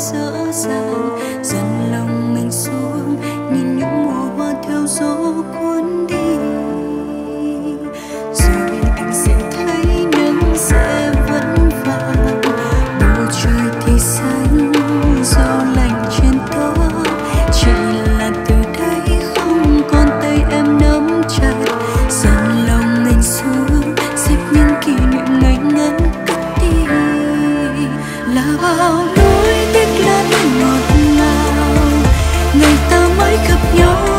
dở dàng, dần lòng mình xuống nhìn những mùa hoa theo gió cuốn đi, rồi anh sẽ thấy nắng sẽ vẫn vàng, bầu trời thì xanh gió lạnh trên tóc, chỉ là từ đây không còn tay em nắm chặt, dần lòng mình xuống xếp những kỷ niệm ngày ngắn cất đi là bao. Hãy subscribe cho kênh Ghiền Mì Gõ để không bỏ lỡ những video hấp dẫn.